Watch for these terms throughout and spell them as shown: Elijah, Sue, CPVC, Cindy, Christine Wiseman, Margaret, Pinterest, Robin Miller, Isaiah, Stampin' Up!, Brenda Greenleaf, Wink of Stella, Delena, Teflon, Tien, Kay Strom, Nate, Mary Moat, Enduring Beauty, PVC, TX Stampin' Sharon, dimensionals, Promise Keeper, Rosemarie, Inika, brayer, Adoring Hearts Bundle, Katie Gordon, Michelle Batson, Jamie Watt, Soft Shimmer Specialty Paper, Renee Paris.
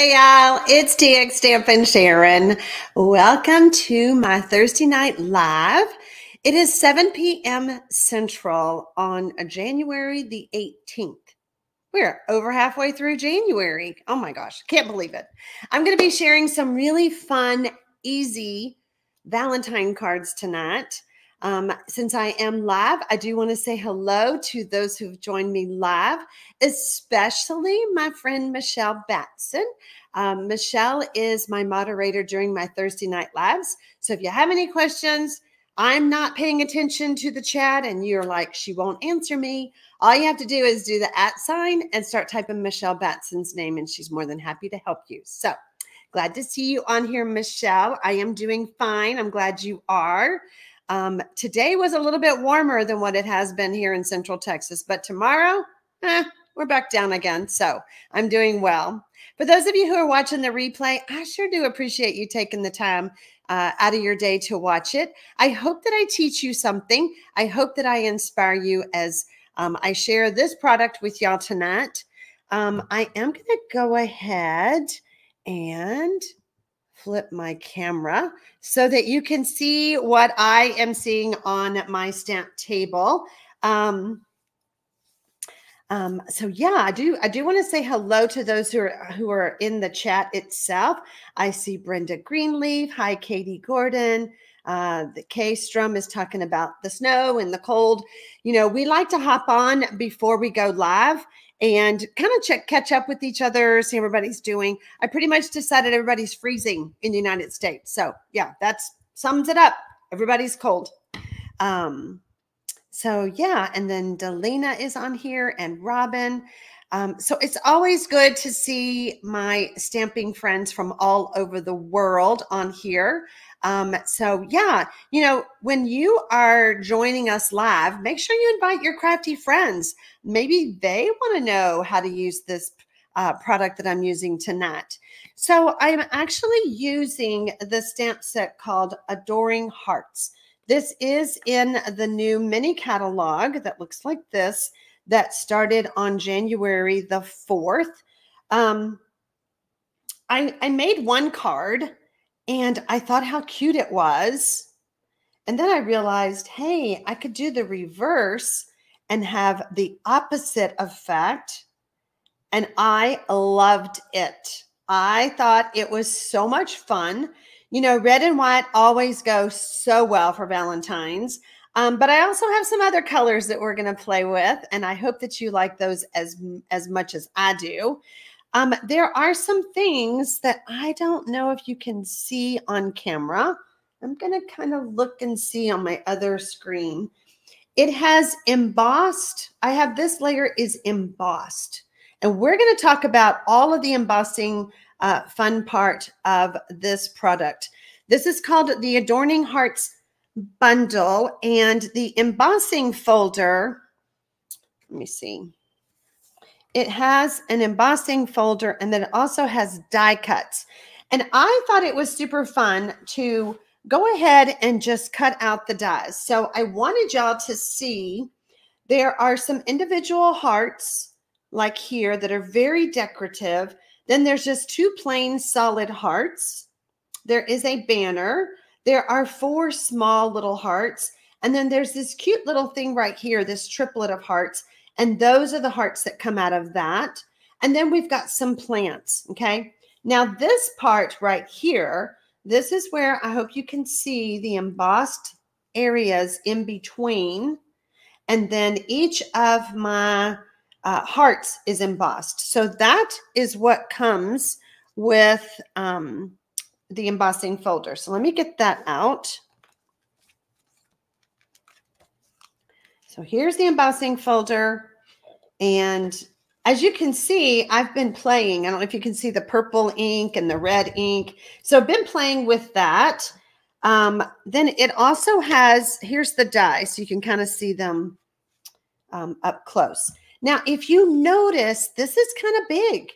Hey y'all, it's TX Stampin' Sharon. Welcome to my Thursday night live. It is 7 p.m. Central on January the 18th. We're over halfway through January. Oh my gosh, can't believe it. I'm going to be sharing some really fun, easy Valentine cards tonight. Since I am live, I do want to say hello to those who've joined me live, especially my friend Michelle Batson. Michelle is my moderator during my Thursday night lives. So if you have any questions, I'm not paying attention to the chat and you're like, she won't answer me. All you have to do is do the @ sign and start typing Michelle Batson's name and she's more than happy to help you. So glad to see you on here, Michelle. I am doing fine. I'm glad you are. Today was a little bit warmer than what it has been here in Central Texas, but tomorrow, we're back down again. So I'm doing well. For those of you who are watching the replay, I sure do appreciate you taking the time out of your day to watch it. I hope that I teach you something. I hope that I inspire you as I share this product with y'all tonight. I am going to go ahead and flip my camera so that you can see what I am seeing on my stamp table. So yeah, I do want to say hello to those who are in the chat itself. I see Brenda Greenleaf. Hi, Katie Gordon. The Kay Strom is talking about the snow and the cold. You know, we like to hop on before we go live and kind of catch up with each other, see everybody's doing. I pretty much decided everybody's freezing in the United States. So yeah, that sums it up. Everybody's cold. So yeah, and then Delena is on here and Robin. So it's always good to see my stamping friends from all over the world on here. So yeah, you know, when you are joining us live, make sure you invite your crafty friends. Maybe they want to know how to use this product that I'm using tonight. So I'm actually using the stamp set called Adoring Hearts. This is in the new mini catalog that looks like this that started on January the 4th. I made one card and I thought how cute it was. And then I realized, hey, I could do the reverse and have the opposite effect. And I loved it. I thought it was so much fun. You know, red and white always go so well for Valentine's. But I also have some other colors that we're going to play with, and I hope that you like those as much as I do. There are some things that I don't know if you can see on camera. I'm going to kind of look and see on my other screen. It has embossed. I have this layer is embossed, and we're going to talk about all of the embossing fun part of this product. This is called the Adoring Hearts Bundle, and the embossing folder, let me see, it has an embossing folder and then it also has die cuts. And I thought it was super fun to go ahead and just cut out the dies. So I wanted y'all to see there are some individual hearts like here that are very decorative. Then there's just two plain solid hearts. There is a banner. There are four small little hearts, and then there's this cute little thing right here, this triplet of hearts, and those are the hearts that come out of that. And then we've got some plants, okay? Now this part right here, this is where I hope you can see the embossed areas in between, and then each of my hearts is embossed. So that is what comes with the embossing folder. So let me get that out. So here's the embossing folder. And as you can see, I've been playing. I don't know if you can see the purple ink and the red ink. So I've been playing with that. Then it also has, here's the die. So you can kind of see them up close. Now, if you notice, this is kind of big.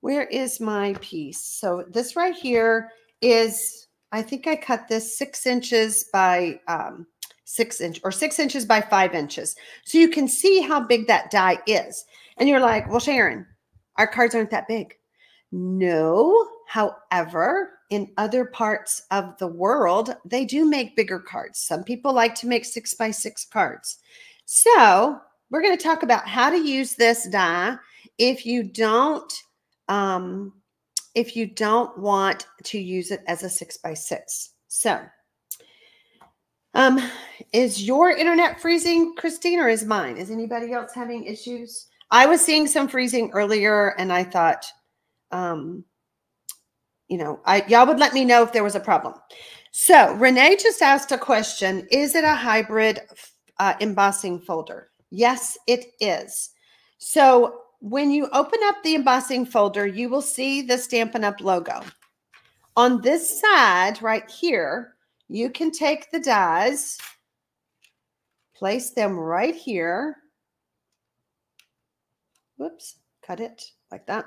Where is my piece? So this right here is, I think I cut this 6 inches by 6 inch or 6 inches by 5 inches. So you can see how big that die is. And you're like, well, Sharon, our cards aren't that big. No. However, in other parts of the world, they do make bigger cards. Some people like to make 6x6 cards. So we're going to talk about how to use this die if you don't want to use it as a 6x6. So is your internet freezing, Christine, or is mine? Is anybody else having issues? I was seeing some freezing earlier, and I thought, you know, y'all would let me know if there was a problem. So Renee just asked a question. Is it a hybrid embossing folder? Yes, it is. So when you open up the embossing folder, you will see the Stampin' Up! Logo. On this side right here, you can take the dies, place them right here. Whoops, cut it like that.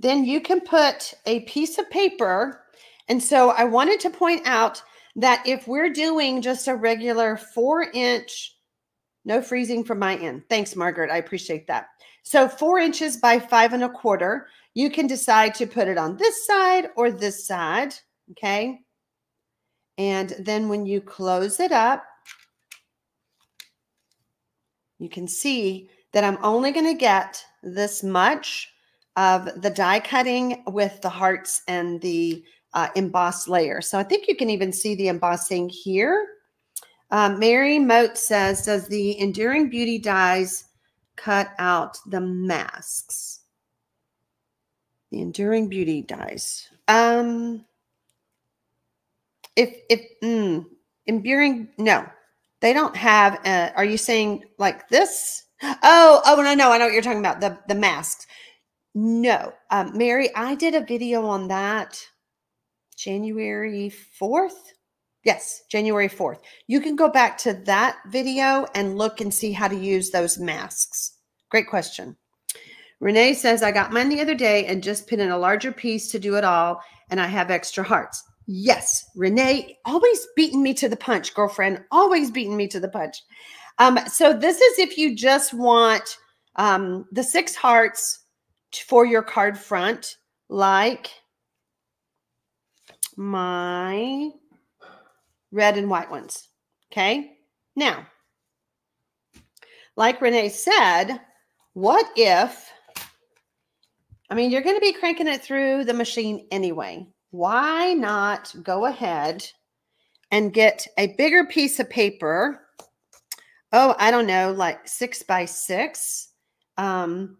Then you can put a piece of paper. And so I wanted to point out that if we're doing just a regular 4-inch, no freezing from my end. Thanks, Margaret. I appreciate that. So 4 inches by 5 1/4, you can decide to put it on this side or this side. Okay. And then when you close it up, you can see that I'm only going to get this much of the die cutting with the hearts and the embossed layer. So I think you can even see the embossing here. Mary Moat says, does the Enduring Beauty dies cut out the masks? The Enduring Beauty dies. Enduring, no, they don't have, are you saying like this? Oh, no, I know what you're talking about, the masks. No, Mary, I did a video on that January 4th. Yes, January 4th. You can go back to that video and look and see how to use those masks. Great question. Renee says, I got mine the other day and just put in a larger piece to do it all, and I have extra hearts. Yes, Renee, always beating me to the punch, girlfriend, always beating me to the punch. So this is if you just want the 6 hearts for your card front, like my red and white ones. Okay. Now, like Renee said, what if, I mean, you're going to be cranking it through the machine anyway. Why not go ahead and get a bigger piece of paper? Oh, I don't know, like 6x6. No,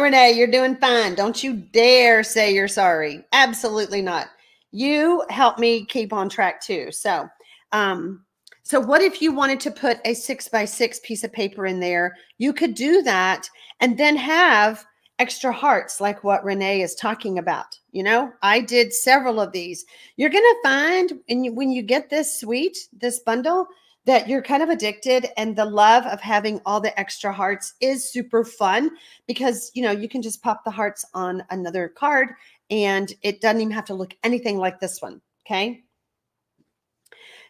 Renee, you're doing fine. Don't you dare say you're sorry. Absolutely not. You help me keep on track too. So, so what if you wanted to put a 6x6 piece of paper in there? You could do that and then have extra hearts like what Renee is talking about. You know, I did several of these. You're going to find when you get this suite, this bundle, that you're kind of addicted, and the love of having all the extra hearts is super fun because, you know, you can just pop the hearts on another card and it doesn't even have to look anything like this one, okay?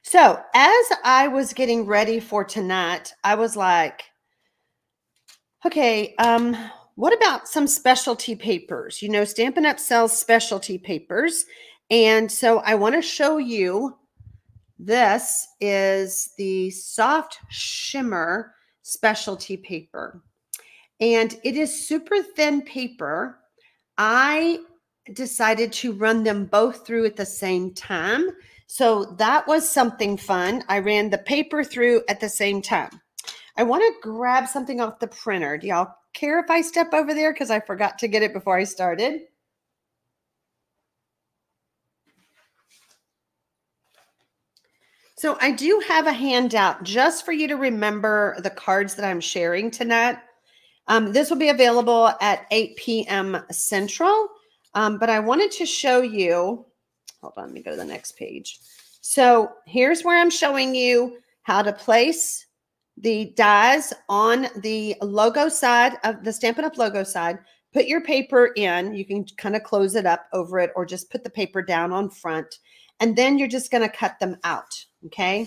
So as I was getting ready for tonight, I was like, okay, what about some specialty papers? You know, Stampin' Up! Sells specialty papers. And so I wanna show you. This is the Soft Shimmer Specialty Paper, and it is super thin paper. I decided to run them both through at the same time, so that was something fun. I ran the paper through at the same time. I want to grab something off the printer. Do y'all care if I step over there? Because I forgot to get it before I started. So I do have a handout just for you to remember the cards that I'm sharing tonight. This will be available at 8 p.m. Central, but I wanted to show you, hold on, let me go to the next page. So here's where I'm showing you how to place the dies on the logo side of the Stampin' Up! Logo side. Put your paper in, you can kind of close it up over it or just put the paper down on front, and then you're just gonna cut them out. Okay.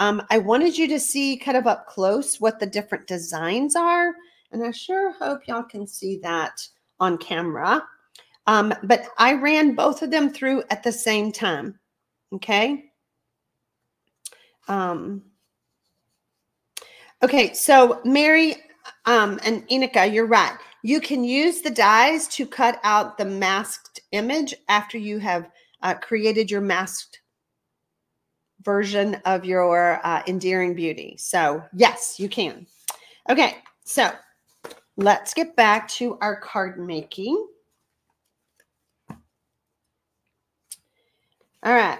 I wanted you to see kind of up close what the different designs are. And I sure hope y'all can see that on camera. But I ran both of them through at the same time. Okay. Okay, so Mary and Inika, you're right. You can use the dies to cut out the masked image after you have created your masked version of your Enduring Beauty. So yes, you can. Okay, so let's get back to our card making. All right.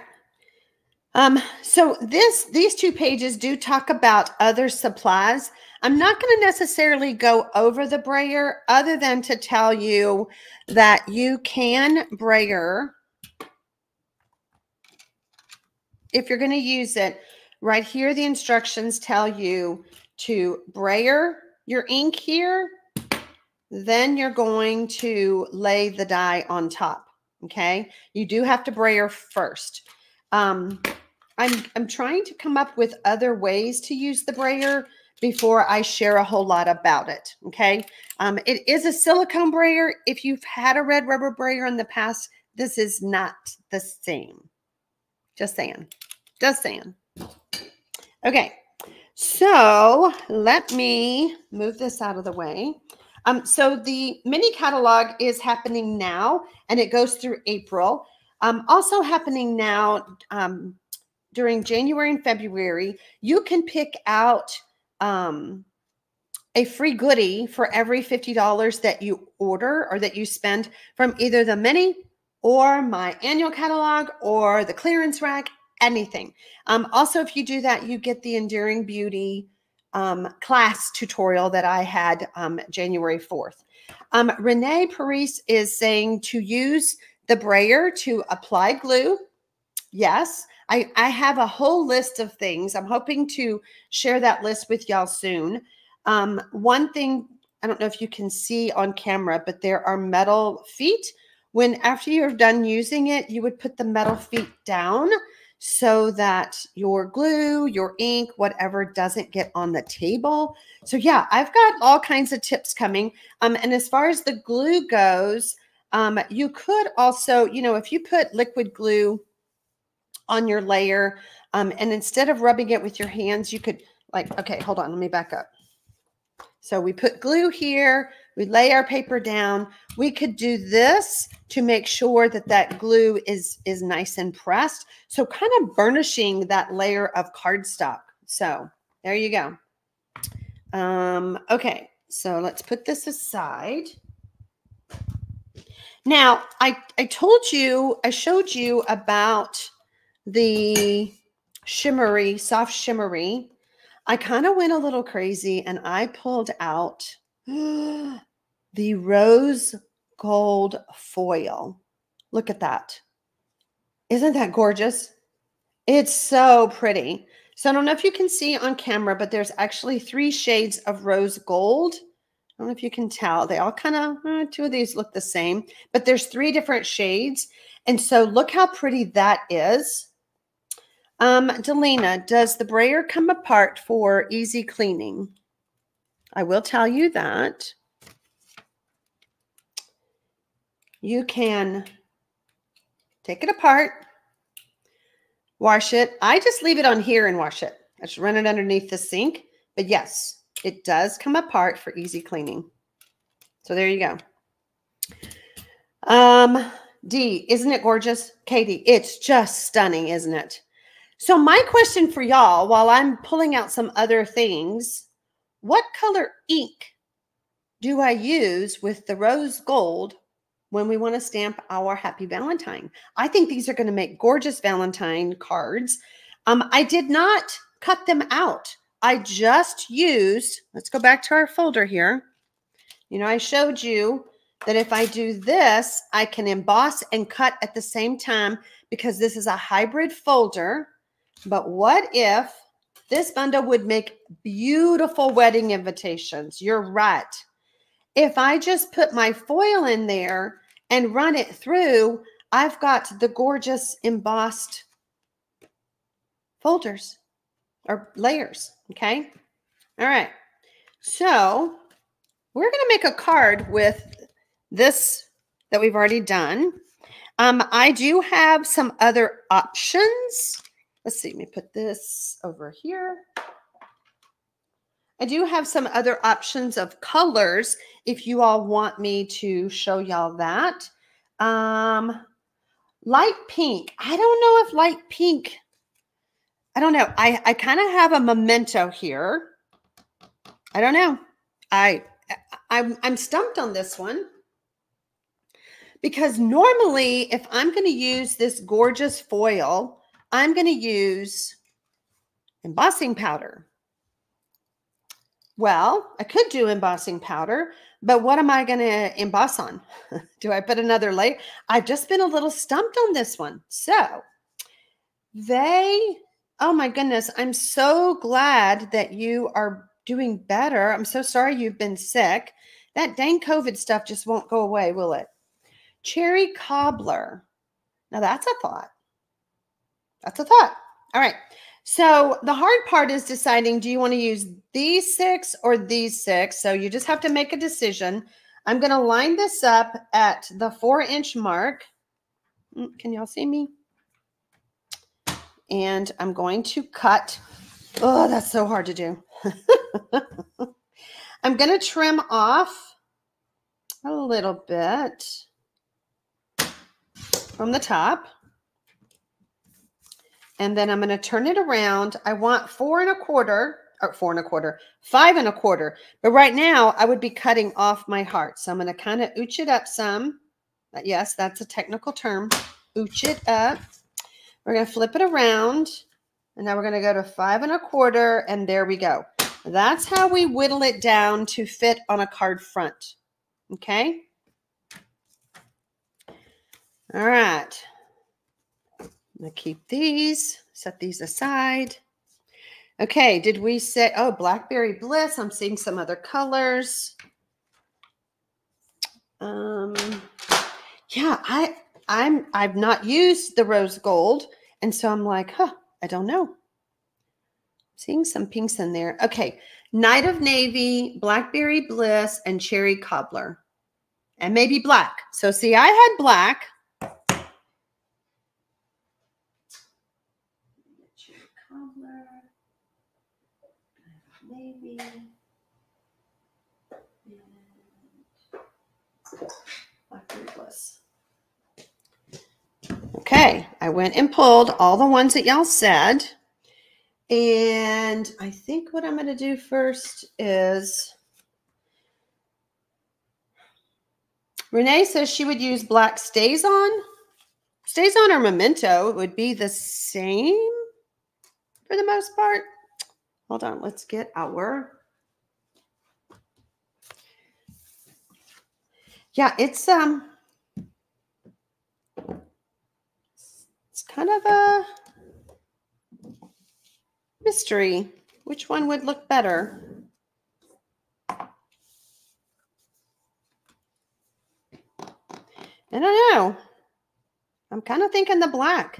So these two pages do talk about other supplies. I'm not going to necessarily go over the brayer other than to tell you that you can brayer if you're going to use it. Right here, the instructions tell you to brayer your ink here, then you're going to lay the die on top. Okay. You do have to brayer first. I'm trying to come up with other ways to use the brayer before I share a whole lot about it. Okay. It is a silicone brayer. If you've had a red rubber brayer in the past, this is not the same. Just saying. Just saying. Okay. So let me move this out of the way. So the mini catalog is happening now and it goes through April. Also happening now during January and February, you can pick out a free goodie for every $50 that you order or that you spend from either the mini or my annual catalog or the clearance rack, anything. Also, if you do that, you get the Enduring Beauty class tutorial that I had January 4th. Renee Paris is saying to use the brayer to apply glue. Yes, I have a whole list of things. I'm hoping to share that list with y'all soon. One thing, I don't know if you can see on camera, but there are metal feet. When after you're done using it, you would put the metal feet down so that your glue, your ink, whatever doesn't get on the table. So yeah, I've got all kinds of tips coming. And as far as the glue goes, you could also, you know, if you put liquid glue on your layer and instead of rubbing it with your hands, you could like, okay, hold on, let me back up. So we put glue here, we lay our paper down. We could do this to make sure that that glue is nice and pressed. So kind of burnishing that layer of cardstock. So there you go. Okay, so let's put this aside. Now, I told you, I showed you about the shimmery, soft shimmery. I kind of went a little crazy and I pulled out the rose gold foil. Look at that. Isn't that gorgeous? It's so pretty. So I don't know if you can see on camera, but there's actually three shades of rose gold. I don't know if you can tell. They all kind of, two of these look the same, but there's three different shades. And so look how pretty that is. Delena, does the brayer come apart for easy cleaning? I will tell you that. You can take it apart, wash it. I just leave it on here and wash it. I just run it underneath the sink, but yes. It does come apart for easy cleaning. So there you go. D, isn't it gorgeous? Katie, it's just stunning, isn't it? So my question for y'all, while I'm pulling out some other things, what color ink do I use with the rose gold when we want to stamp our Happy Valentine? I think these are going to make gorgeous Valentine cards. I did not cut them out. I just used, let's go back to our folder here. You know, I showed you that if I do this, I can emboss and cut at the same time because this is a hybrid folder. But what if this bundle would make beautiful wedding invitations? You're right. If I just put my foil in there and run it through, I've got the gorgeous embossed folders or layers. Okay. All right. So we're going to make a card with this that we've already done. I do have some other options. Let's see, let me put this over here. I do have some other options of colors if you all want me to show y'all that. Light pink. I don't know if light pink, I don't know. I kind of have a memento here. I don't know. I'm stumped on this one because normally if I'm going to use this gorgeous foil, I'm going to use embossing powder. Well, I could do embossing powder, but what am I going to emboss on? Do I put another layer? I've just been a little stumped on this one. So they, oh my goodness, I'm so glad that you are doing better. I'm so sorry you've been sick. That dang COVID stuff just won't go away, will it? Cherry cobbler. Now that's a thought. That's a thought. All right. So the hard part is deciding, do you want to use these six or these six? So you just have to make a decision. I'm going to line this up at the 4-inch mark. Can y'all see me? And I'm going to cut. Oh, that's so hard to do. I'm going to trim off a little bit from the top. And then I'm going to turn it around. I want 4 1/4 or 4 1/4, 5 1/4. But right now I would be cutting off my heart. So I'm going to kind of ooch it up some. Yes, that's a technical term. Ooch it up. We're going to flip it around. And now we're going to go to 5 1/4. And there we go. That's how we whittle it down to fit on a card front. Okay. All right. I'm going to keep these, set these aside. Okay, did we say, oh, Blackberry Bliss. I'm seeing some other colors. Yeah, I've not used the rose gold. And so I'm like, huh, I don't know. I'm seeing some pinks in there. Okay, Knight of Navy, Blackberry Bliss, and Cherry Cobbler. And maybe black. So see, I had black. Maybe. Okay, I went and pulled all the ones that y'all said. And I think what I'm going to do first is Renee says she would use black stays on. Stays on or memento would be the same for the most part. Hold on, let's get our, yeah, it's kind of a mystery. Which one would look better? I don't know. I'm kind of thinking the black.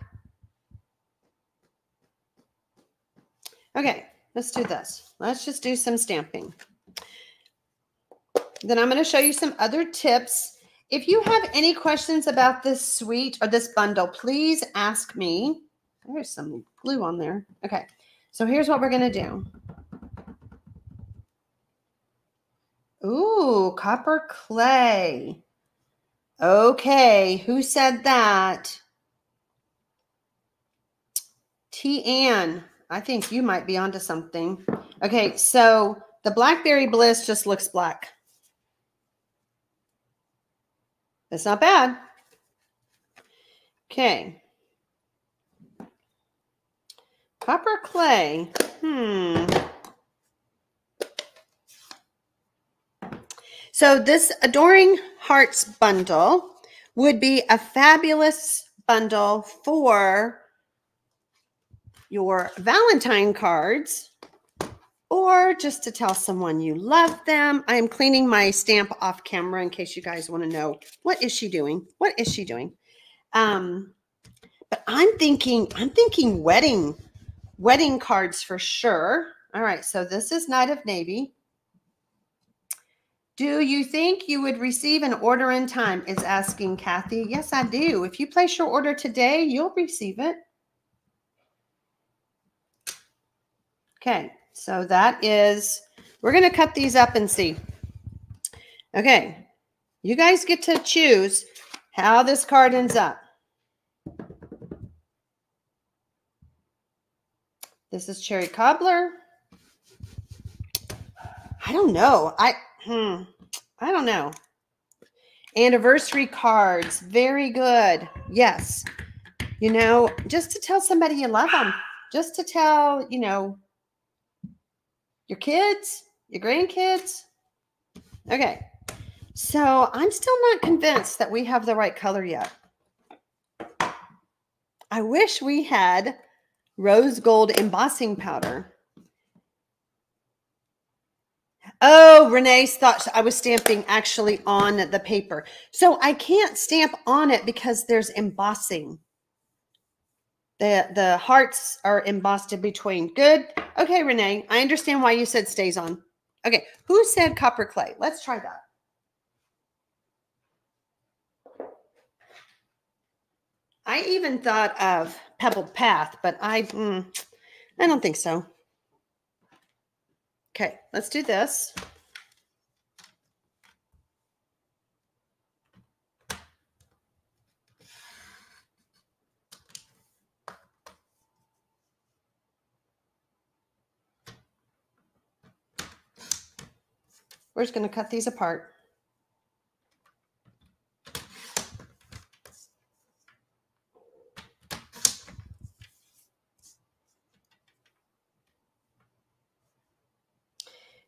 Okay. Let's do this. Let's just do some stamping. Then I'm going to show you some other tips. If you have any questions about this suite or this bundle, please ask me. There's some glue on there. Okay. So here's what we're going to do. Ooh, copper clay. Okay. Who said that? Tien. I think you might be onto something. Okay, so the Blackberry Bliss just looks black. That's not bad. Okay. Copper clay. So this Adoring Hearts bundle would be a fabulous bundle for your Valentine cards, or just to tell someone you love them. I am cleaning my stamp off camera in case you guys want to know, what is she doing? What is she doing? But I'm thinking wedding cards for sure. All right. So this is Knight of Navy. Do you think you would receive an order in time? Is asking Kathy. Yes, I do. If you place your order today, you'll receive it. Okay, so that is, we're going to cut these up and see. Okay, you guys get to choose how this card ends up. This is Cherry Cobbler. I don't know. I don't know. Anniversary cards. Very good. Yes. You know, just to tell somebody you love them. Just to tell, you know, your kids, your grandkids. Okay. So I'm still not convinced that we have the right color yet. I wish we had rose gold embossing powder. Oh, Renee thought I was stamping actually on the paper. So I can't stamp on it because there's embossing. The hearts are embossed in between. Good. Okay, Renee, I understand why you said stays on. Okay, who said copper clay? Let's try that. I even thought of Pebbled Path, but I don't think so. Okay, let's do this. We're just going to cut these apart.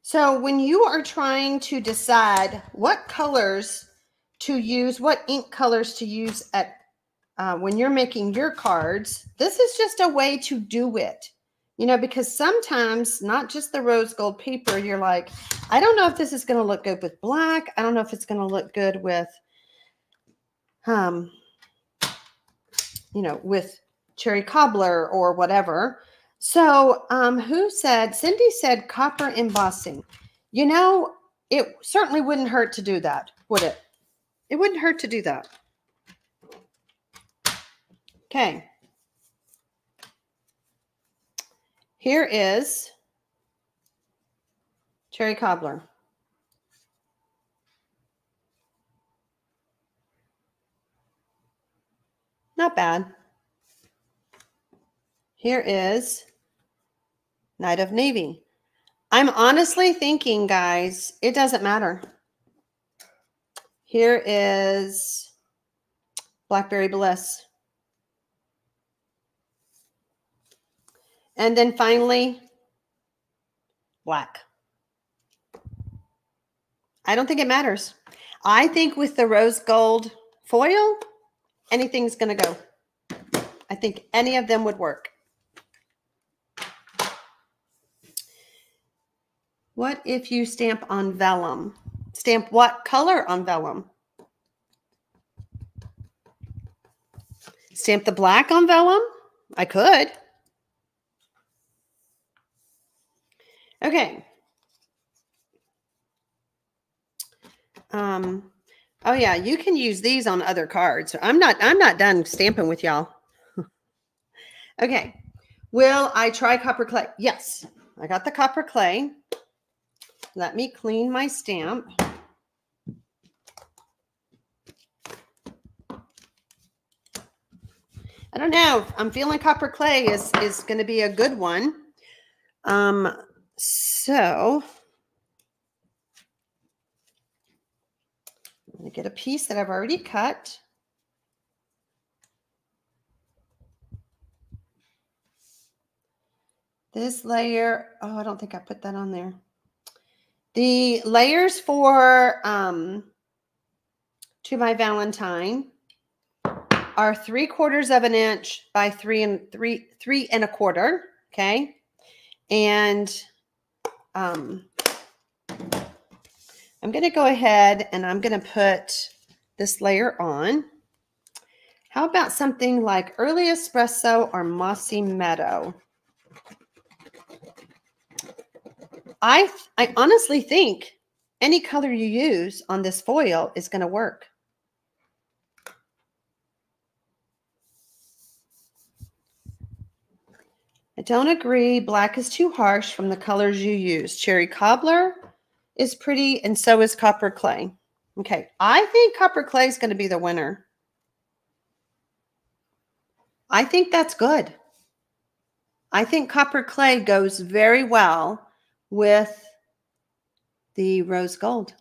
So when you are trying to decide what colors to use, what ink colors to use at when you're making your cards, this is just a way to do it. You know, because sometimes, not just the rose gold paper, you're like, I don't know if this is going to look good with black. I don't know if it's going to look good with, you know, with Cherry Cobbler or whatever. So who said, Cindy said copper embossing. You know, it certainly wouldn't hurt to do that, would it? It wouldn't hurt to do that. Okay. Here is Cherry Cobbler. Not bad. Here is Knight of Navy. I'm honestly thinking, guys, it doesn't matter. Here is Blackberry Bliss. And then finally, black. I don't think it matters. I think with the rose gold foil, anything's going to go. I think any of them would work. What if you stamp on vellum? Stamp what color on vellum? Stamp the black on vellum? I could. Okay. Oh yeah, you can use these on other cards. I'm not done stamping with y'all. Okay. Will I try copper clay? Yes. I got the copper clay. Let me clean my stamp. I don't know. I'm feeling copper clay is going to be a good one. So I'm going to get a piece that I've already cut. This layer, oh, I don't think I put that on there. The layers for To My Valentine are 3/4 of an inch by 3 3/4. Okay. And I'm going to go ahead and I'm going to put this layer on. How about something like Early Espresso or Mossy Meadow? I honestly think Any color you use on this foil is going to work. I don't agree. Black is too harsh from the colors you use. Cherry cobbler is pretty, and so is copper clay. Okay, I think copper clay is going to be the winner. I think that's good. I think copper clay goes very well with the rose gold.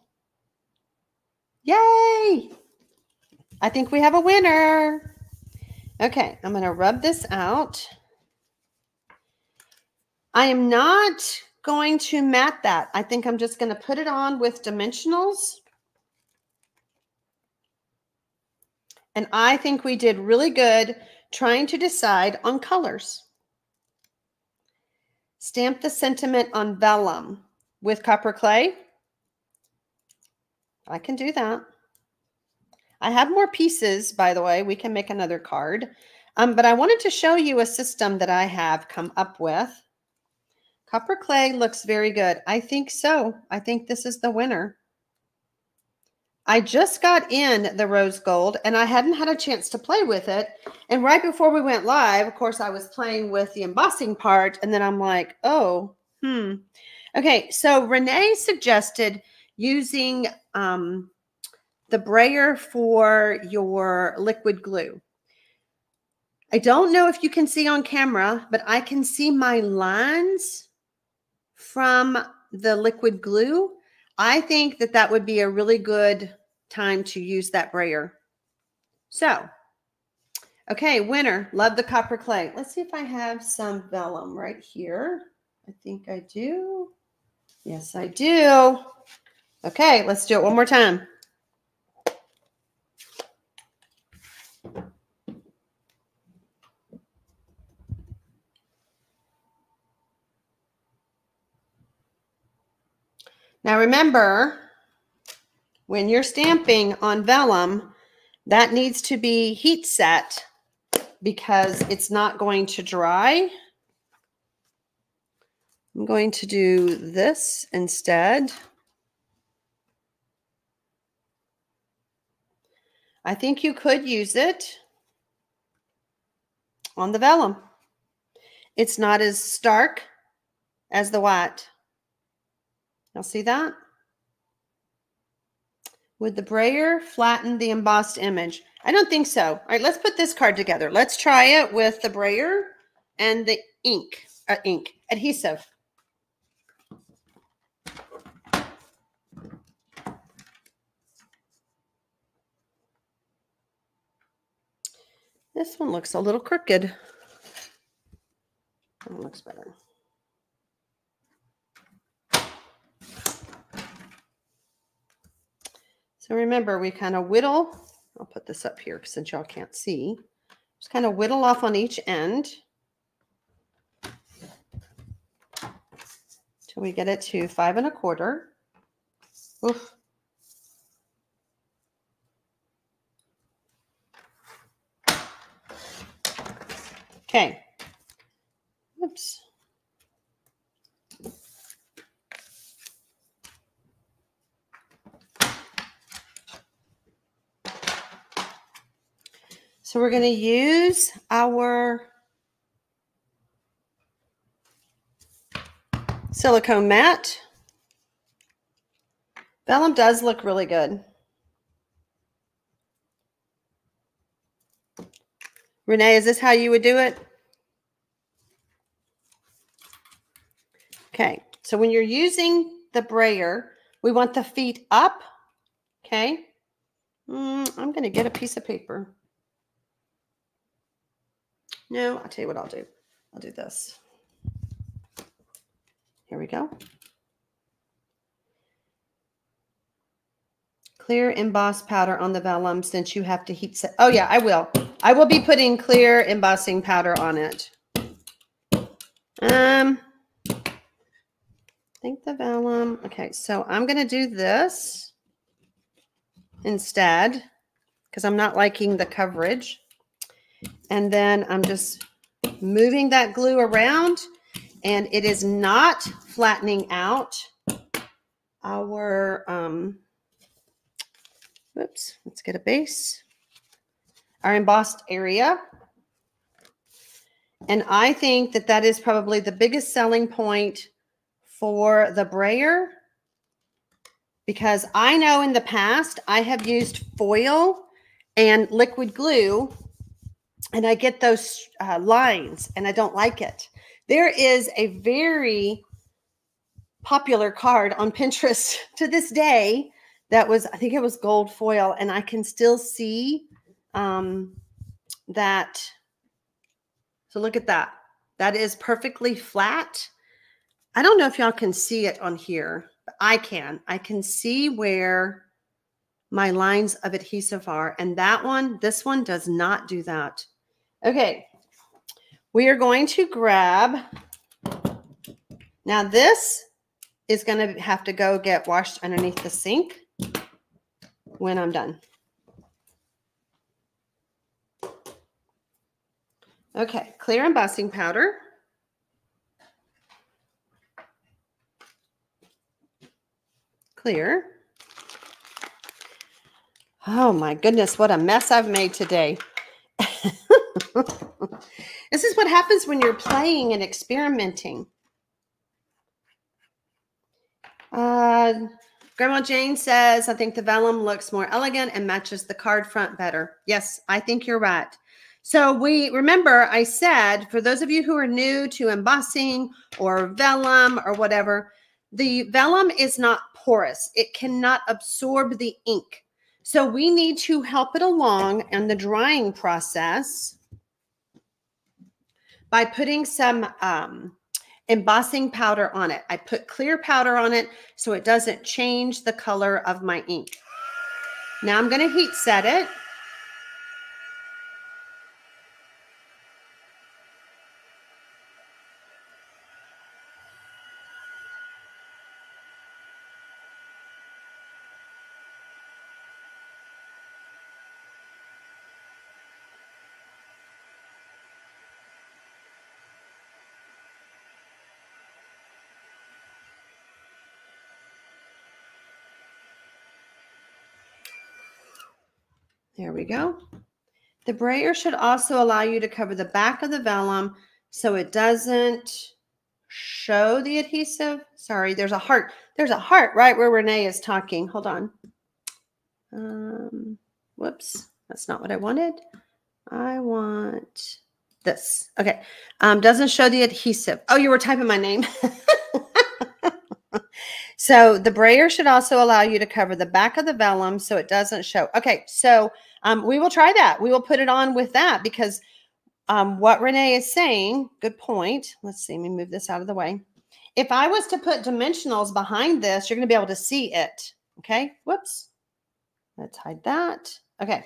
Yay! I think we have a winner. Okay, I'm going to rub this out. I am not going to mat that. I think I'm just going to put it on with dimensionals. And I think we did really good trying to decide on colors. Stamp the sentiment on vellum with copper clay. I can do that. I have more pieces, by the way. We can make another card. But I wanted to show you a system that I have come up with. Copper clay looks very good. I think so. I think this is the winner. I just got in the rose gold, and I hadn't had a chance to play with it. And right before we went live, of course, I was playing with the embossing part, and then I'm like, oh, Okay, so Renee suggested using the brayer for your liquid glue. I don't know if you can see on camera, but I can see my lines from the liquid glue. I think that that would be a really good time to use that brayer. So, okay, winner. Love the copper clay. Let's see if I have some vellum right here. I think I do. Yes, I do. Okay, let's do it one more time. Now remember, when you're stamping on vellum, that needs to be heat set because it's not going to dry. I'm going to do this instead. I think you could use it on the vellum. It's not as stark as the white. Now see that? Would the brayer flatten the embossed image? I don't think so. All right, let's put this card together. Let's try it with the brayer and the ink, adhesive. This one looks a little crooked. That one looks better. So remember, we kind of whittle. I'll put this up here since y'all can't see. Just kind of whittle off on each end till we get it to 5 1/4. Oof. Okay. Oops. So we're going to use our silicone mat. Vellum does look really good. Renee, is this how you would do it? Okay, so when you're using the brayer, we want the feet up. Okay, I'm going to get a piece of paper. No, I'll tell you what I'll do. I'll do this. Here we go. Clear embossed powder on the vellum since you have to heat set. Oh, yeah, I will. I will be putting clear embossing powder on it. I think the vellum. Okay, so I'm going to do this instead because I'm not liking the coverage. And then I'm just moving that glue around, and it is not flattening out. our, oops, let's get a base, our embossed area. And I think that that is probably the biggest selling point for the brayer, because I know in the past I have used foil and liquid glue and I get those lines and I don't like it. There is a very popular card on Pinterest to this day that was, I think it was gold foil, and I can still see that. So look at that. That is perfectly flat. I don't know if y'all can see it on here, but I can. I can see where my lines of adhesive are. And that one, this one does not do that. Okay. We are going to grab, now this is going to have to go get washed underneath the sink when I'm done. Okay, clear embossing powder. Clear. Oh my goodness, what a mess I've made today. This is what happens when you're playing and experimenting. Grandma Jane says, I think the vellum looks more elegant and matches the card front better. Yes, I think you're right. So we remember I said, for those of you who are new to embossing or vellum or whatever, the vellum is not porous. It cannot absorb the ink. So we need to help it along in the drying process by putting some embossing powder on it. I put clear powder on it so it doesn't change the color of my ink. Now I'm going to heat set it. There we go. The brayer should also allow you to cover the back of the vellum so it doesn't show the adhesive. Sorry, there's a heart. There's a heart right where Renee is talking. Hold on. Whoops, that's not what I wanted. I want this. Okay, doesn't show the adhesive. Oh, you were typing my name. So the brayer should also allow you to cover the back of the vellum so it doesn't show. Okay, so we will try that. We will put it on with that because what Renee is saying, good point. Let's see, let me move this out of the way. If I was to put dimensionals behind this, you're going to be able to see it. Okay, whoops. Let's hide that. Okay,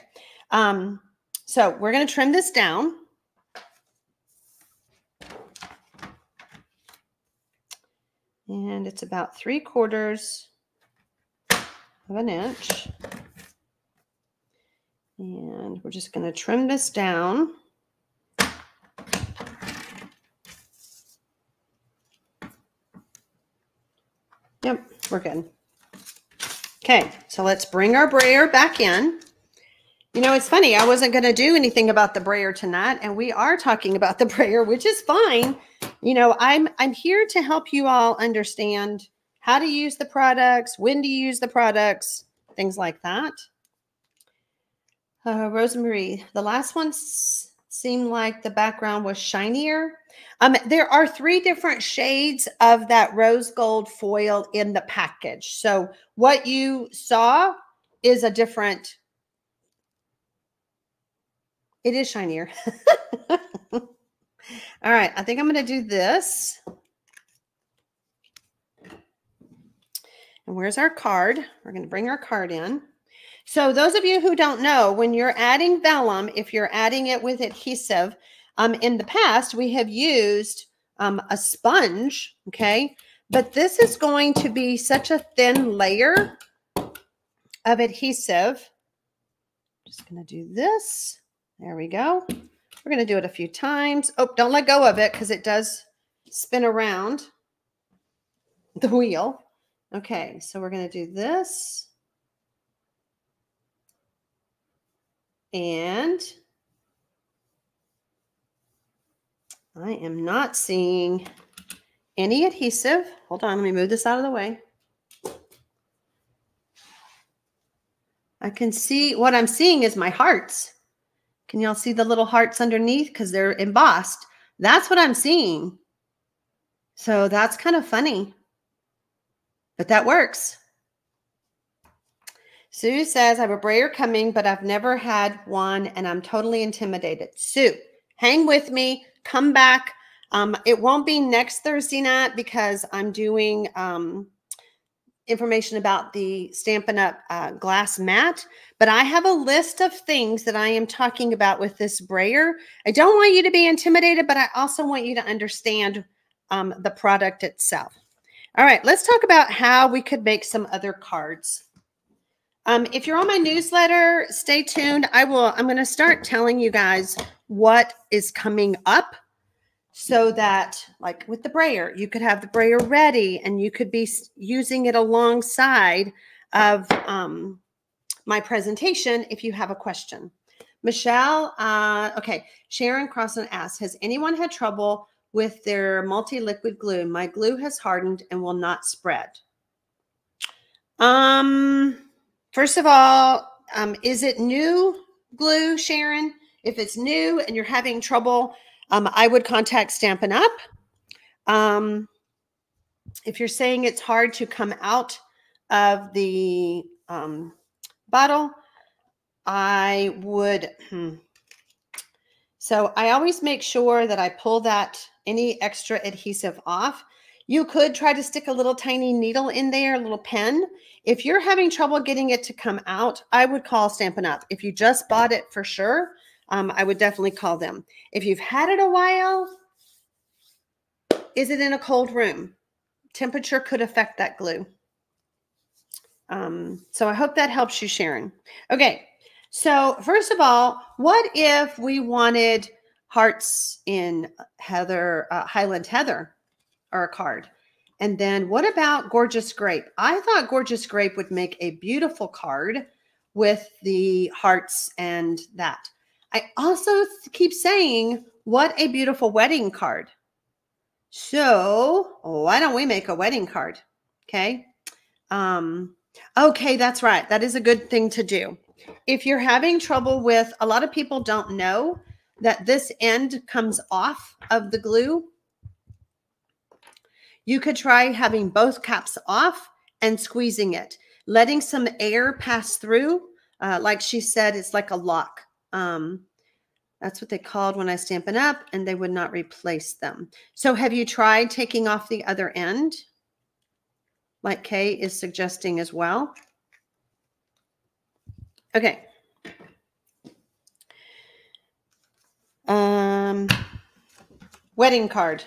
so we're going to trim this down. And it's about 3/4 of an inch. And we're just going to trim this down. Yep, we're good. Okay, so let's bring our brayer back in. You know, it's funny, I wasn't going to do anything about the brayer tonight, and we are talking about the brayer, which is fine. You know, I'm here to help you all understand how to use the products, when to use the products, things like that. Rosemarie, the last one seemed like the background was shinier. There are 3 different shades of that rose gold foil in the package. So what you saw is a different, it is shinier. All right, I think I'm going to do this. And where's our card? We're going to bring our card in. So those of you who don't know, when you're adding vellum, if you're adding it with adhesive, in the past, we have used a sponge, okay? But this is going to be such a thin layer of adhesive. I'm just going to do this. There we go. We're going to do it a few times. Oh, don't let go of it because it does spin around the wheel. Okay, so we're going to do this. And I am not seeing any adhesive. Hold on, let me move this out of the way. I can see, what I'm seeing is my hearts. Can y'all see the little hearts underneath? Because they're embossed. That's what I'm seeing. So that's kind of funny, but that works. Sue says, I have a brayer coming, but I've never had one and I'm totally intimidated. Sue, hang with me, come back. It won't be next Thursday night because I'm doing information about the Stampin' Up! Glass mat, but I have a list of things that I am talking about with this brayer. I don't want you to be intimidated, but I also want you to understand the product itself. All right, let's talk about how we could make some other cards. If you're on my newsletter, stay tuned. I'm going to start telling you guys what is coming up so that, like with the brayer, you could have the brayer ready and you could be using it alongside of my presentation if you have a question. Michelle, okay, Sharon Crossan asks, has anyone had trouble with their multi-liquid glue? My glue has hardened and will not spread. First of all, is it new glue, Sharon? If it's new and you're having trouble, I would contact Stampin' Up. If you're saying it's hard to come out of the bottle, I would. So I always make sure that I pull that any extra adhesive off. You could try to stick a little tiny needle in there, a little pen. If you're having trouble getting it to come out, I would call Stampin' Up. If you just bought it for sure, I would definitely call them. If you've had it a while, is it in a cold room? Temperature could affect that glue. So I hope that helps you, Sharon. Okay, so first of all, what if we wanted hearts in heather, Highland Heather? Or a card. And then what about Gorgeous Grape? I thought Gorgeous Grape would make a beautiful card with the hearts and that. I also keep saying, what a beautiful wedding card. So why don't we make a wedding card? Okay. Okay, that's right. That is a good thing to do. If you're having trouble with, a lot of people don't know that this end comes off of the glue. You could try having both caps off and squeezing it, letting some air pass through. Like she said, it's like a lock. That's what they called when I Stampin' Up! And they would not replace them. So have you tried taking off the other end? Like Kay is suggesting as well. Okay. Wedding card.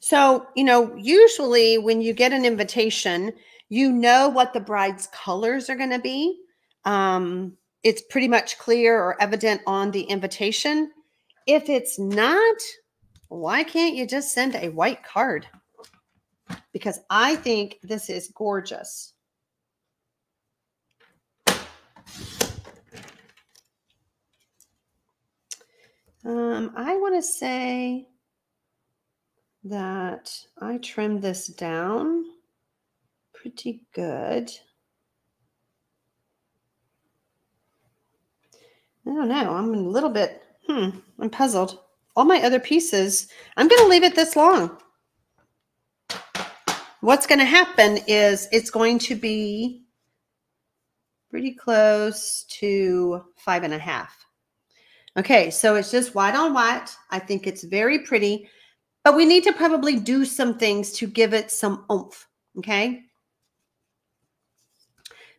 So, you know, usually when you get an invitation, you know what the bride's colors are going to be. It's pretty much clear or evident on the invitation. If it's not, why can't you just send a white card? Because I think this is gorgeous. I want to say that I trimmed this down pretty good. I don't know. I'm a little bit, I'm puzzled. All my other pieces, I'm going to leave it this long. What's going to happen is it's going to be pretty close to 5.5. Okay, so it's just white on white. I think it's very pretty. But we need to probably do some things to give it some oomph, okay?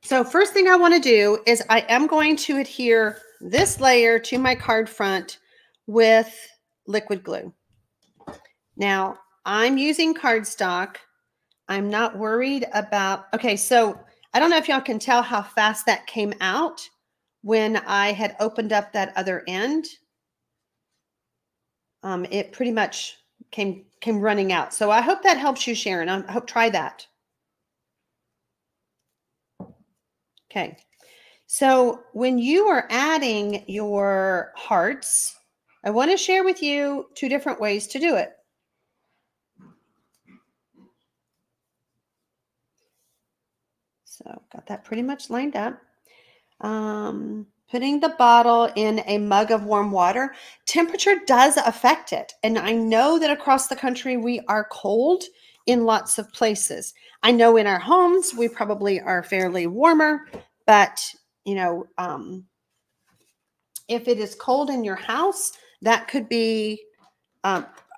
So first thing I want to do is I am going to adhere this layer to my card front with liquid glue. Now, I'm using cardstock. I'm not worried about, okay, so I don't know if y'all can tell how fast that came out when I had opened up that other end. It pretty much came running out. So I hope that helps you, Sharon. I hope try that. Okay. So when you are adding your hearts, I want to share with you two different ways to do it. So got that pretty much lined up. Putting the bottle in a mug of warm water. Temperature does affect it. And I know that across the country, we are cold in lots of places. I know in our homes, we probably are fairly warmer, but you know, if it is cold in your house, that could be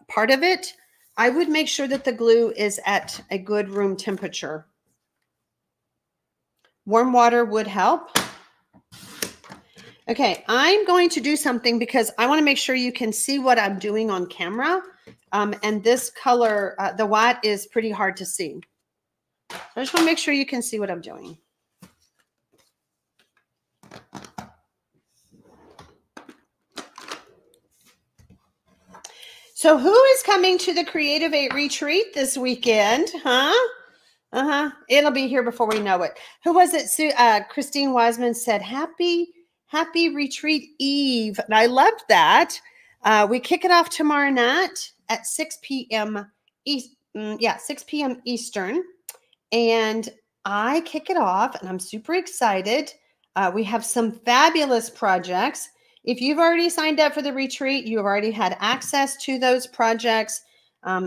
part of it. I would make sure that the glue is at a good room temperature. Warm water would help. Okay, I'm going to do something because I want to make sure you can see what I'm doing on camera. And this color, the white is pretty hard to see. So I just want to make sure you can see what I'm doing. So who is coming to the Creative 8 retreat this weekend, huh? Uh-huh. It'll be here before we know it. Who was it? Sue, Christine Wiseman said, happy retreat eve. And I loved that. We kick it off tomorrow night at 6 p.m. East, 6 p.m. Eastern. And I kick it off and I'm super excited. We have some fabulous projects. If you've already signed up for the retreat, you've already had access to those projects.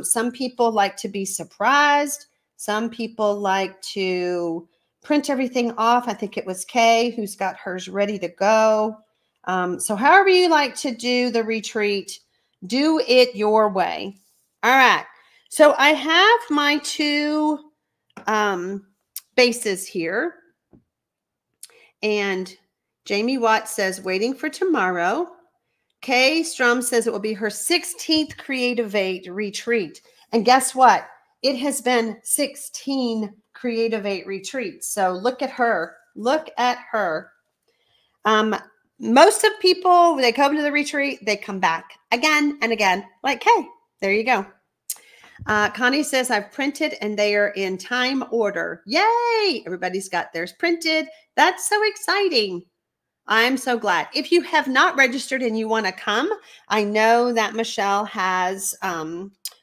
Some people like to be surprised. Some people like to print everything off. I think it was Kay who's got hers ready to go. So however you like to do the retreat, do it your way. All right. So I have my two bases here. And Jamie Watt says, waiting for tomorrow. Kay Strom says it will be her 16th Creative 8 retreat. And guess what? It has been 16 Creative 8 retreats. So look at her. Look at her. Most of people, when they come to the retreat, they come back again and again. Like, hey, there you go. Connie says, I've printed and they are in time order. Yay! Everybody's got theirs printed. That's so exciting. I'm so glad. If you have not registered and you want to come, I know that Michelle has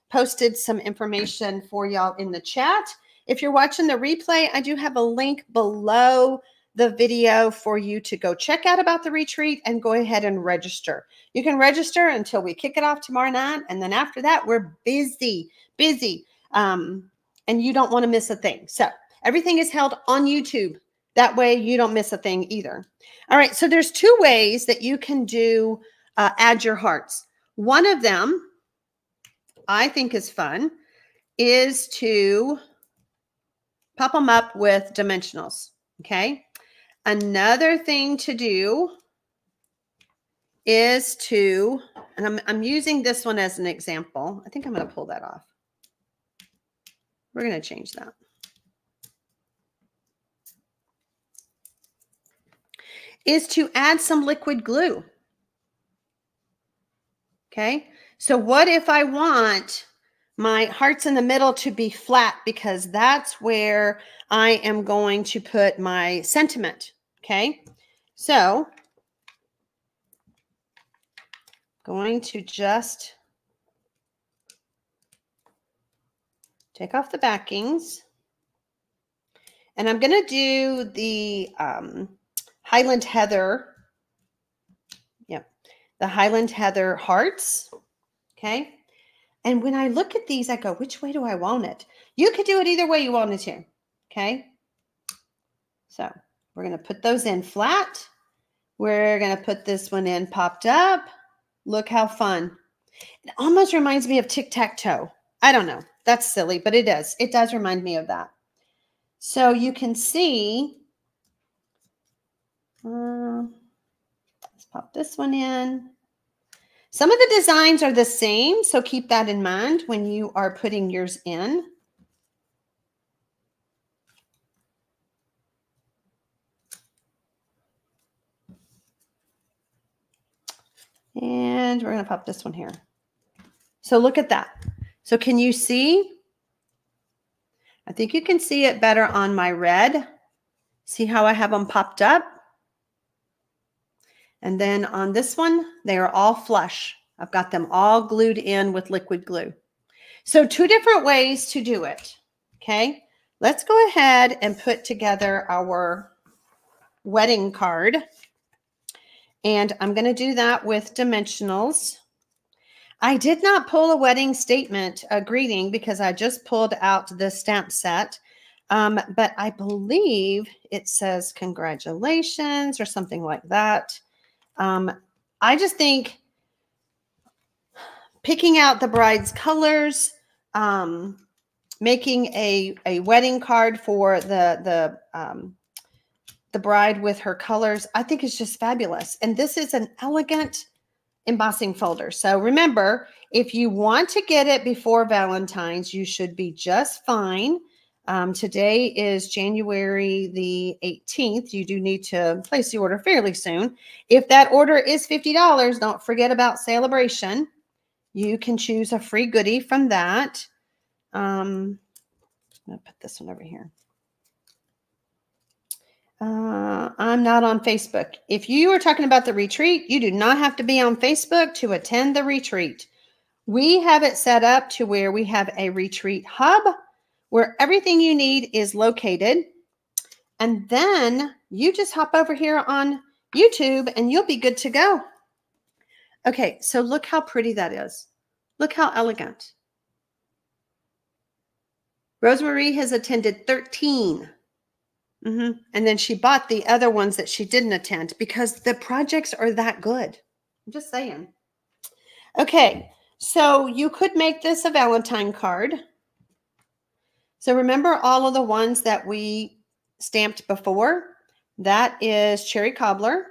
posted some information for y'all in the chat. If you're watching the replay, I do have a link below the video for you to go check out about the retreat and go ahead and register. You can register until we kick it off tomorrow night. And then after that, we're busy. And you don't want to miss a thing. So everything is held on YouTube. That way you don't miss a thing either. All right. So there's two ways that you can do add your hearts. One of them, I think is fun, is to pop them up with dimensionals, okay? Another thing to do is to, and I'm using this one as an example. I think I'm going to pull that off. We're going to change that. Is to add some liquid glue, okay? So what if I want my hearts in the middle to be flat because that's where I am going to put my sentiment, okay? So going to just take off the backings and I'm going to do the Highland Heather. Yep. The Highland Heather hearts. Okay. And when I look at these, I go, which way do I want it? You could do it either way you want it to. Okay. So we're going to put those in flat. We're going to put this one in popped up. Look how fun. It almost reminds me of tic-tac-toe. I don't know. That's silly, but it does. It does remind me of that. So you can see, let's pop this one in. Some of the designs are the same, so keep that in mind when you are putting yours in. And we're going to pop this one here. So look at that. So can you see? I think you can see it better on my red. See how I have them popped up? And then on this one, they are all flush. I've got them all glued in with liquid glue. So two different ways to do it, okay? Let's go ahead and put together our wedding card. And I'm going to do that with dimensionals. I did not pull a wedding statement, a greeting, because I just pulled out the stamp set. But I believe it says congratulations or something like that. I just think picking out the bride's colors, making a wedding card for the bride with her colors, I think it's just fabulous. And this is an elegant embossing folder. So remember, if you want to get it before Valentine's, you should be just fine. Today is January the 18th. You do need to place the order fairly soon. If that order is $50, don't forget about celebration. You can choose a free goodie from that. I'm going to put this one over here. I'm not on Facebook. If you are talking about the retreat, you do not have to be on Facebook to attend the retreat. We have it set up to where we have a retreat hub where everything you need is located. And then you just hop over here on YouTube and you'll be good to go. Okay, so look how pretty that is. Look how elegant. Rosemarie has attended 13. And then she bought the other ones that she didn't attend because the projects are that good. I'm just saying. Okay, so you could make this a Valentine card. So remember all of the ones that we stamped before? That is cherry cobbler.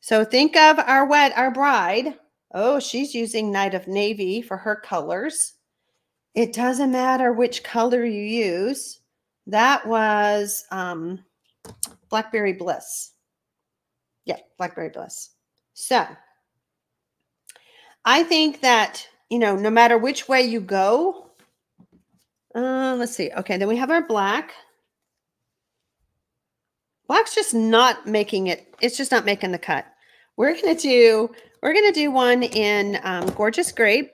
So think of our bride. Oh, she's using Knight of Navy for her colors. It doesn't matter which color you use. That was Blackberry Bliss. Yeah, Blackberry Bliss. So I think that, you know, no matter which way you go, let's see. Okay, then we have our black. Black's just not making it. It's just not making the cut. We're gonna do one in Gorgeous Grape.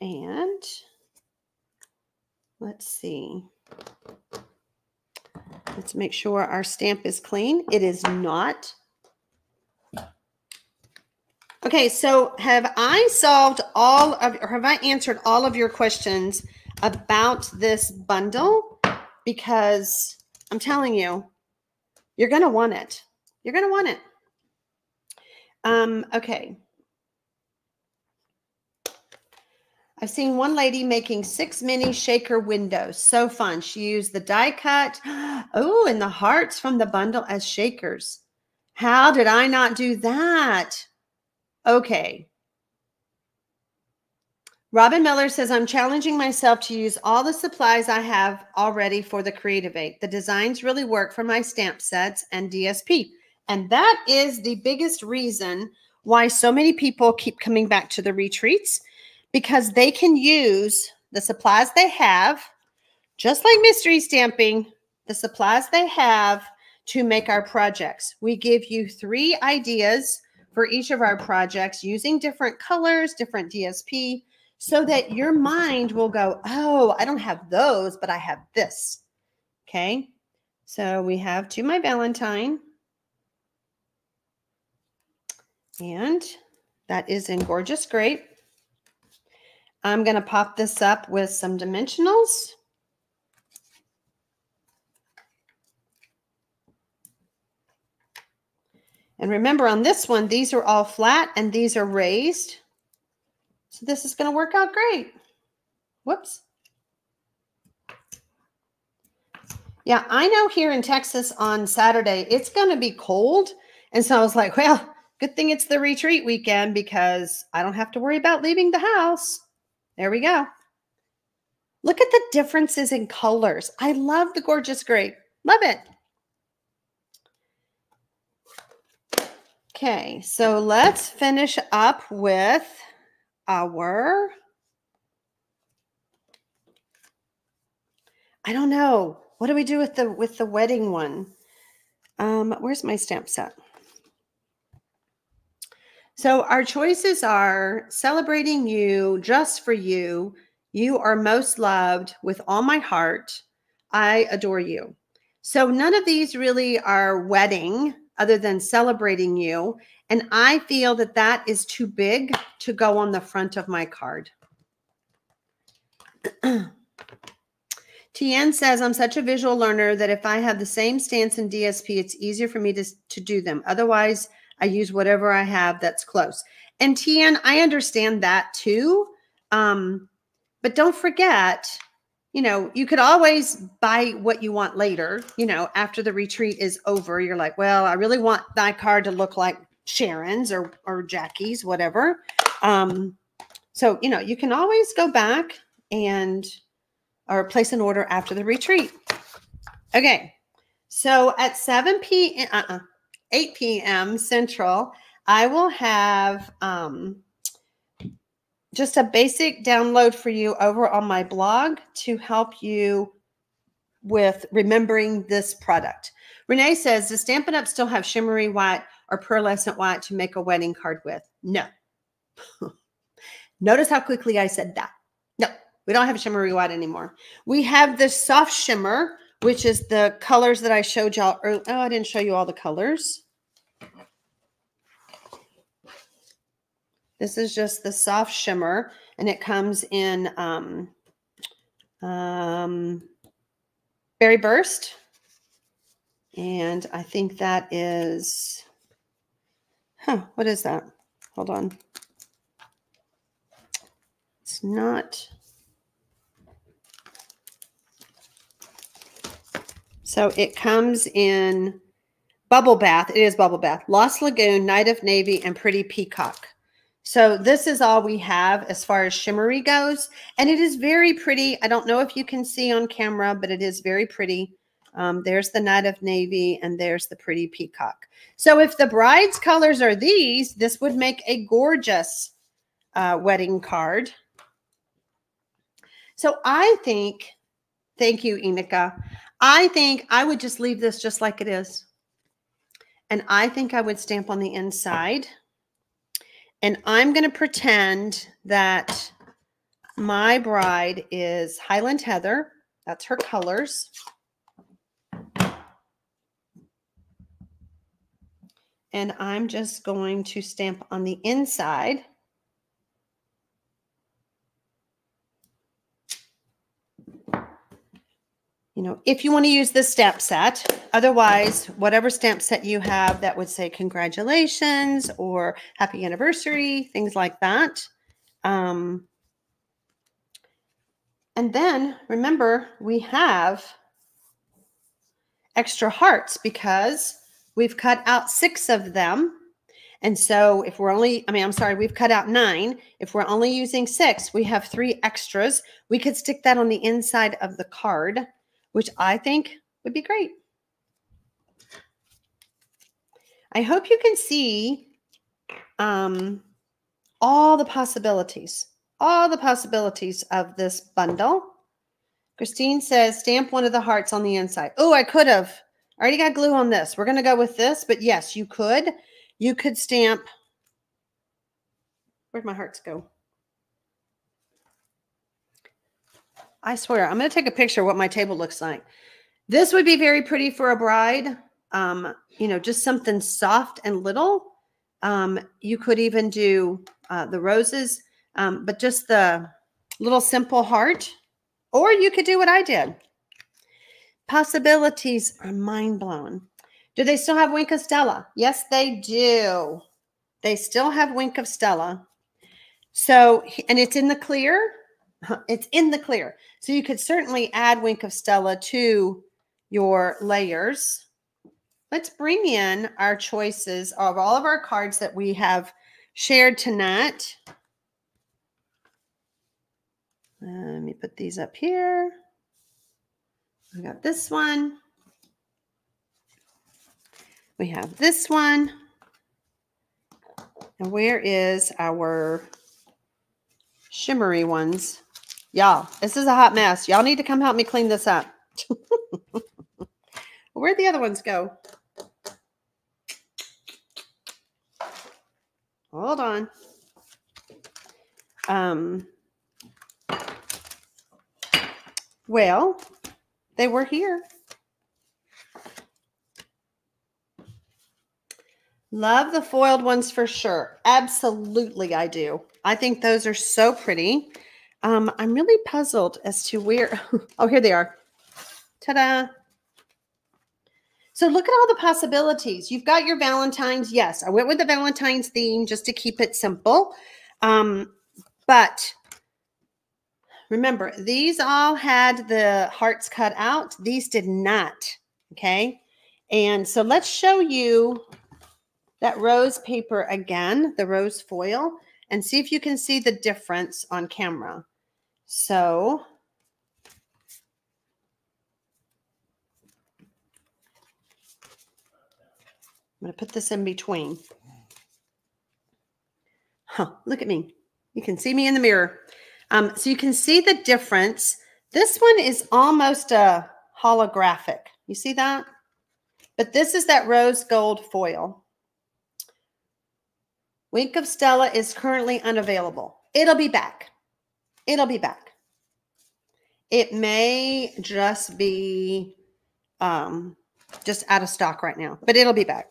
And let's see. Let's make sure our stamp is clean. It is not. Okay, so have I solved all of, or have I answered all of your questions about this bundle? Because I'm telling you, you're going to want it. You're going to want it. Okay. I've seen one lady making 6 mini shaker windows. So fun. She used the die cut. Oh, and the hearts from the bundle as shakers. How did I not do that? Okay. Robin Miller says, I'm challenging myself to use all the supplies I have already for the Creative 8. The designs really work for my stamp sets and DSP. And that is the biggest reason why so many people keep coming back to the retreats. Because they can use the supplies they have, just like mystery stamping, the supplies they have to make our projects. We give you 3 ideas for each of our projects using different colors, different DSP, so that your mind will go, oh, I don't have those, but I have this. Okay, so we have To My Valentine. And that is in Gorgeous Grape. I'm going to pop this up with some dimensionals. And remember on this one, these are all flat and these are raised. So this is going to work out great. Whoops. Yeah, I know here in Texas on Saturday, it's going to be cold. And so I was like, well, good thing it's the retreat weekend because I don't have to worry about leaving the house. There we go. Look at the differences in colors. I love the Gorgeous Grape. Love it. Okay, so let's finish up with our I don't know. What do we do with the wedding one? Where's my stamp set? So our choices are Celebrating You, Just for You, You Are Most Loved, With All My Heart, I Adore You. So none of these really are wedding other than Celebrating You. And I feel that that is too big to go on the front of my card. Tien says, I'm such a visual learner that if I have the same stance in DSP, it's easier for me to do them. Otherwise, I use whatever I have that's close. And Tien, I understand that too. But don't forget, you know, you could always buy what you want later. You know, after the retreat is over, you're like, well, I really want my card to look like Sharon's or Jackie's, whatever. So, you know, you can always go back and or place an order after the retreat. Okay. So at 8 p.m. Central, I will have just a basic download for you over on my blog to help you with remembering this product. Renee says, does Stampin' Up! Still have shimmery white or pearlescent white to make a wedding card with? No. Notice how quickly I said that. No, we don't have shimmery white anymore. We have the soft shimmer, which is the colors that I showed y'all earlier. Oh, I didn't show you all the colors. This is just the soft shimmer, and it comes in Berry Burst. And I think that is, what is that? Hold on. It's not. So it comes in Bubble Bath. It is Bubble Bath, Lost Lagoon, Night of Navy, and Pretty Peacock. So this is all we have as far as shimmery goes. And it is very pretty. I don't know if you can see on camera, but it is very pretty. There's the Night of Navy, and there's the Pretty Peacock. So if the bride's colors are these, this would make a gorgeous wedding card. So I think, thank you, Inika. I think I would just leave this just like it is. And I think I would stamp on the inside. And I'm going to pretend that my bride is Highland Heather. That's her colors. And I'm just going to stamp on the inside. You know, if you want to use this stamp set, otherwise, whatever stamp set you have that would say congratulations or happy anniversary, things like that. And then remember, we have extra hearts because we've cut out 6 of them. And so if we're only, we've cut out 9. If we're only using 6, we have 3 extras. We could stick that on the inside of the card, which I think would be great. I hope you can see all the possibilities of this bundle. Christine says, stamp one of the hearts on the inside. Oh, I could have. I already got glue on this. We're going to go with this, but yes, you could. You could stamp. Where'd my hearts go? I swear, I'm going to take a picture of what my table looks like. This would be very pretty for a bride. You know, just something soft and little. You could even do the roses, but just the little simple heart. Or you could do what I did. Possibilities are mind blown. Do they still have Wink of Stella? Yes, they do. They still have Wink of Stella. So, and it's in the clear. It's in the clear. So you could certainly add Wink of Stella to your layers. Let's bring in our choices of all of our cards that we have shared tonight. Let me put these up here. I got this one. We have this one. And where is our shimmery ones? Y'all, this is a hot mess. Y'all need to come help me clean this up. Where'd the other ones go? Hold on. Well, they were here. Love the foiled ones for sure. Absolutely, I do. I think those are so pretty. I'm really puzzled as to where. Oh, here they are. Ta-da. So look at all the possibilities. You've got your Valentine's. Yes, I went with the Valentine's theme just to keep it simple. But remember, these all had the hearts cut out. These did not, okay? And so let's show you that rose paper again, the rose foil, and see if you can see the difference on camera. So I'm going to put this in between. Huh, look at me. You can see me in the mirror. So you can see the difference. This one is almost a holographic. You see that? But this is that rose gold foil. Wink of Stella is currently unavailable. It'll be back. It'll be back. It may just be just out of stock right now, but it'll be back.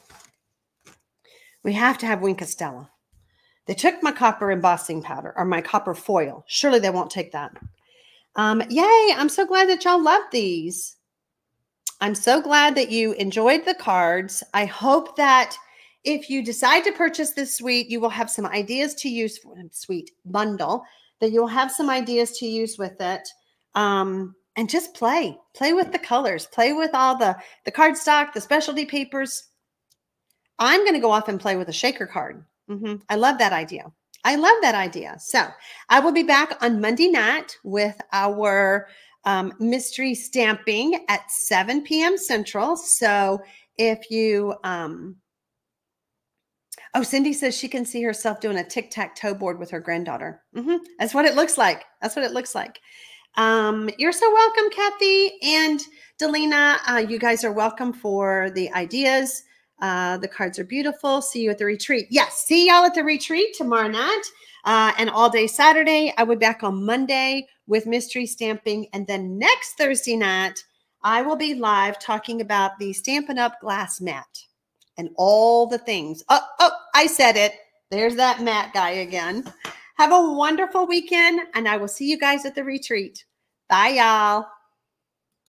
We have to have Wink of Stella. They took my copper embossing powder or my copper foil. Surely they won't take that. Yay, I'm so glad that y'all love these. I'm so glad that you enjoyed the cards. I hope that if you decide to purchase this suite, you will have some ideas to use for suite bundle, that you'll have some ideas to use with it. And just play with the colors, play with all the cardstock, the specialty papers. I'm going to go off and play with a shaker card. I love that idea. I love that idea. So I will be back on Monday night with our mystery stamping at 7 p.m. Central. So if you, oh, Cindy says she can see herself doing a tic-tac-toe board with her granddaughter. That's what it looks like. That's what it looks like. You're so welcome, Kathy and Delena. You guys are welcome for the ideas. The cards are beautiful. See you at the retreat. Yes, see y'all at the retreat tomorrow night and all day Saturday. I will be back on Monday with mystery stamping. And then next Thursday night, I will be live talking about the Stampin' Up! Glass mat and all the things. Oh, I said it. There's that Matt guy again. Have a wonderful weekend, and I will see you guys at the retreat. Bye, y'all.